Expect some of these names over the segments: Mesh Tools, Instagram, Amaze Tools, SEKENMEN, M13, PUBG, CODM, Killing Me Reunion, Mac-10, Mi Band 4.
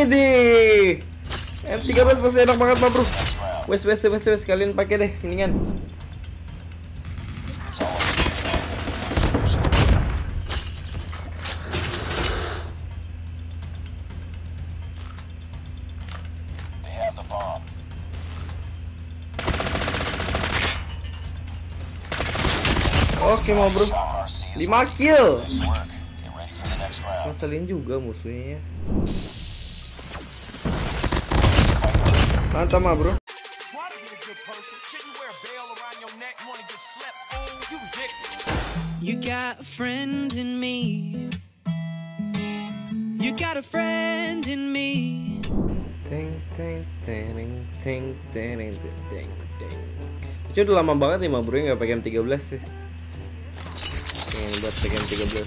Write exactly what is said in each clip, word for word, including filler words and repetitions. Widih, M tiga belas masih enak banget mah bro. Wes wes wes wes kalian pakai deh mendingan. Oke mau bro, lima kill. Masalin juga musuhnya. Mantap mah bro. You got a friend in me. You got a friend in me. Ting ting ting ting ting ting ting. Itu udah lama banget nih mah bro enggak pakai M tiga belas sih. Pengen buat pakai M tiga belas.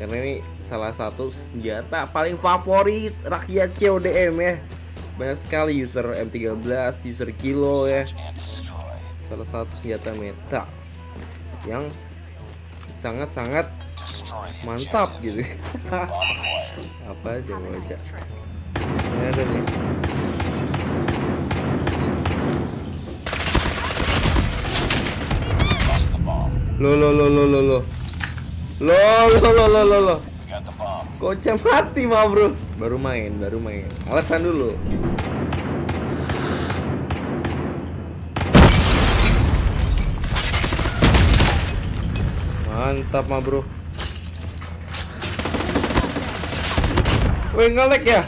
Karena ini salah satu senjata paling favorit rakyat C O D M ya. Banyak sekali user M tiga belas, user Kilo ya. Salah satu senjata meta yang sangat-sangat mantap gitu. Apa aja mau aja. Ada nih. Lo lo lo lo lo lo. Lolololololol, kocak mati mah bro. Baru main, baru main. Alasan dulu. Mantap mah bro. Wih nge-lag ya?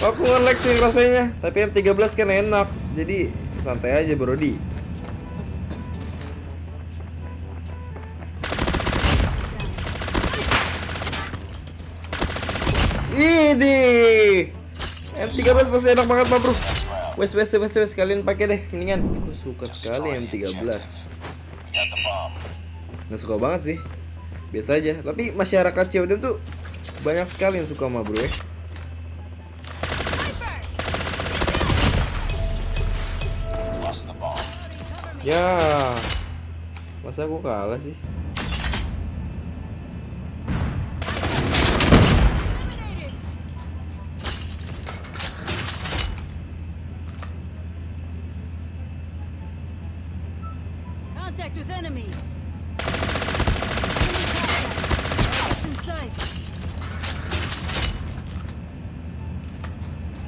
Aku nge-lag sih rasanya. Tapi M tiga belas kan enak, jadi santai aja brodi. Idih, M tiga belas masih enak banget mah bro. Wes wes wes wes kalian pakai deh mendingan. Aku suka sekali M tiga belas. Nggak suka banget sih, biasa aja. Tapi masyarakat C O D M tuh banyak sekali yang suka mah bro ya. Ya, masa aku kalah sih.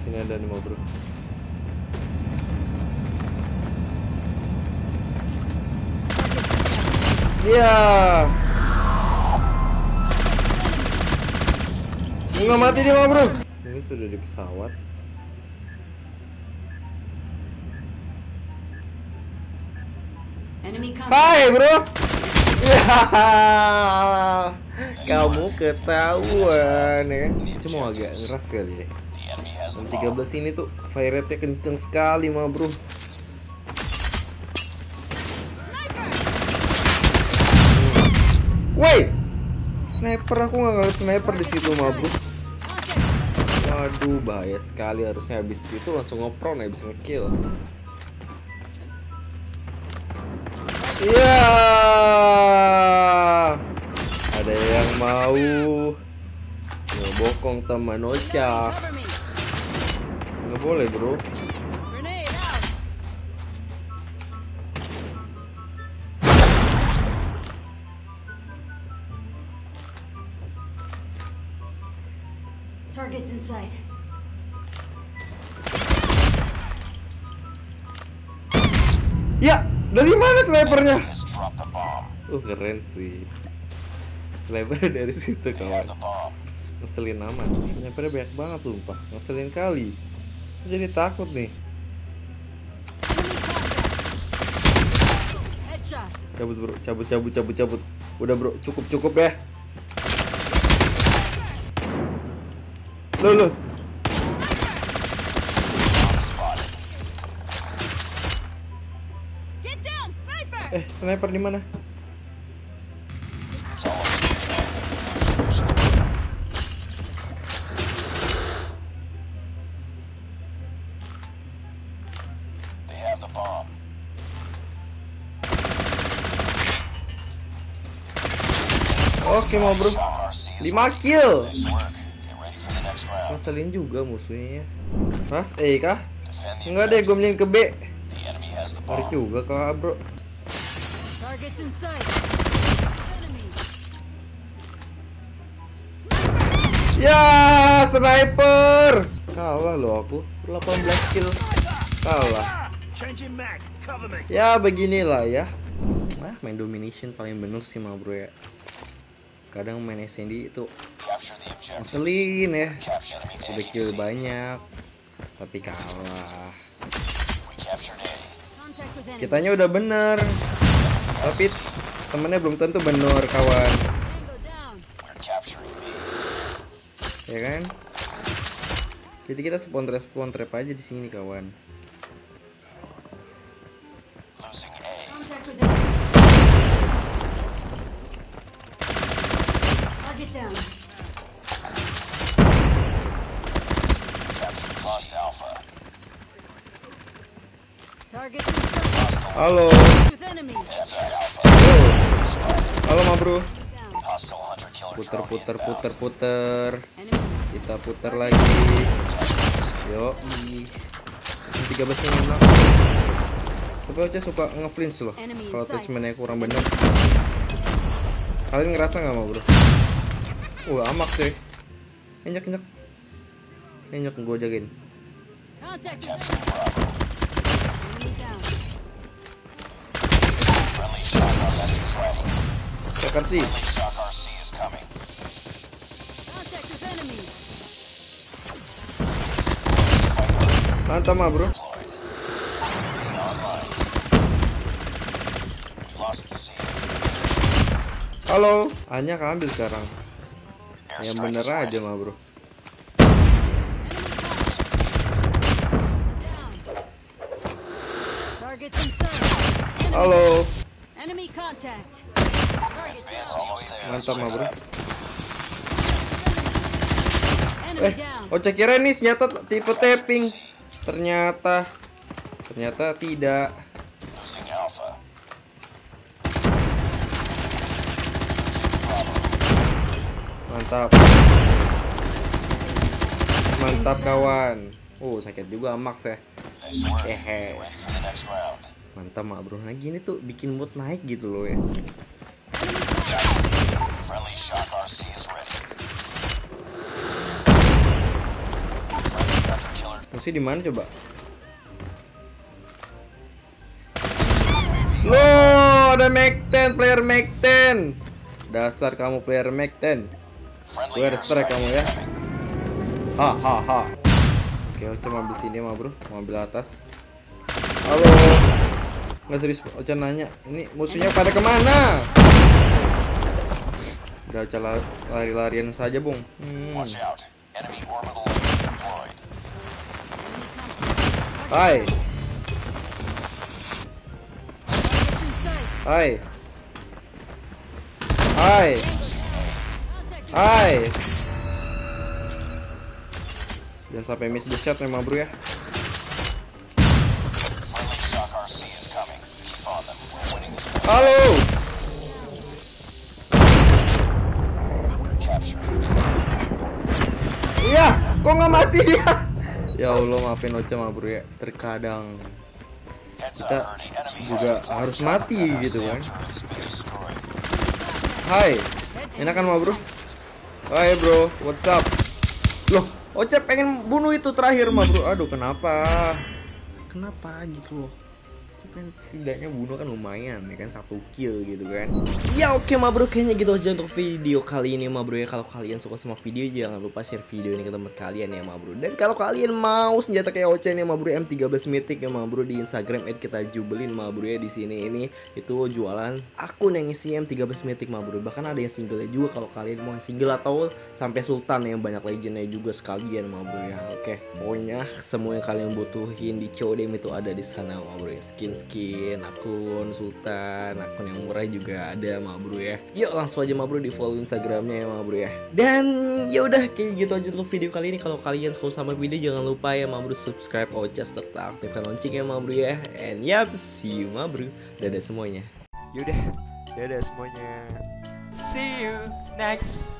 Sini ada nih mau bro. Yeah. Nggak mati dia mau bro. Ini sudah di pesawat. Bye bro. Yeah. Kamu ketahuan ya. Cuma agak ngeras kali deh. M tiga belas ini tuh fire rate-nya kenceng sekali mah bro. Woi, sniper aku nggak ngeliat sniper di situ mah bro. Waduh bahaya sekali, harusnya habis itu langsung nge-prone, habis nge-kill. Iya, ada yang mau ngebokong teman Ocha. Nggak boleh bro. Targets inside. Ya, dari mana snipernya? Uh keren sih. Sniper dari situ kawan. Ngeselin amat. Snipernya banyak banget sumpah. Ngeselin kali. Jadi takut nih. Cabut bro, cabut cabut cabut cabut. Udah bro, cukup cukup ya. Loh loh. Eh sniper di mana? Oke mau bro, lima kill. Ngeselin juga musuhnya. Mas E kah? Enggak deh, gue mending ke B. Tarik juga kah bro. Ya, sniper. Kalah loh aku, delapan belas kill. Kalah. Ya beginilah ya. Nah, main domination paling bener sih mah bro ya. Kadang main S N D itu ngeselin ya, udah kill banyak tapi kalah. Kitanya udah bener tapi temennya belum tentu bener kawan, ya kan? Jadi kita spawn trap spawn trap aja di sini kawan. Halo. Halo ma bro. Puter puter puter puter. Kita puter lagi. Yo. tiga belas menang. Tapi aja suka nge-flinch loh. Kalau treatment-nya kurang bener. Kalian ngerasa nggak ma bro? Wah, uh, amak sih. Enyek enyek. Enyek gue jagain. Cek R C. Mantap mah bro. Halo, hanya keambil sekarang. Yang bener aja mah bro. Halo. Mantap mah bro. Eh, oh cek kira ini senjata tipe tapping. Ternyata ternyata tidak. Mantap. Mantap kawan. Oh, sakit juga Max ya. Hehe. Mantap mah bro. Nah gini tuh bikin mood naik gitu loh ya. Musuh di mana coba? Loh, ada Mac ten, player Mac ten. Dasar kamu player Mac ten. Gue harus strike kamu ya. Ha ha ha. Oke, Ocha mau ambil sini mah bro, mau ambil atas. Halo. Nggak serius Ocha nanya, ini musuhnya pada kemana? Udah Ocha lari-larian saja bung. Hmm. Hai. Hai. Hai. Hai. Jangan sampai miss the shot memang bro ya. Halo. Iya, kok nggak mati dia? Ya Allah, maafin Ocha mah bro ya. Terkadang kita juga harus mati gitu kan. Hai. Enak kan mah bro? Hai bro, what's up? Loh, Ocha pengen bunuh itu terakhir mah bro. Aduh, kenapa? Kenapa gitu loh? Ocha pengen setidaknya bunuh kan lumayan, ya kan satu kill gitu kan. Ya oke mah bro, kayaknya gitu aja untuk video kali ini mah bro ya. Kalau kalian suka sama video jangan lupa share video ini ke teman kalian ya mah bro. Dan kalau kalian mau senjata kayak Ocha ini mah bro, M tiga belas Mythic ya mah bro, di Instagram et kita jubelin mah bro ya. Di sini ini itu jualan akun yang isi M tiga belas Mythic mah bro. Bahkan ada yang single juga kalau kalian mau yang single atau sampai Sultan yang banyak legendnya juga sekalian mah bro ya. Oke, pokoknya semua yang kalian butuhin di C O D M itu ada di sana mah bro ya. Skin skin, akun Sultan, akun yang murah juga ada ma bro ya. Yuk langsung aja ma bro di follow Instagramnya ya ma bro ya. Dan ya udah kayak gitu aja untuk video kali ini. Kalau kalian suka sama video jangan lupa ya ma bro subscribe Ocha serta aktifkan loncengnya ma bro ya. And yap, see you ma bro. Dadah semuanya. Yaudah, dadah semuanya. See you next.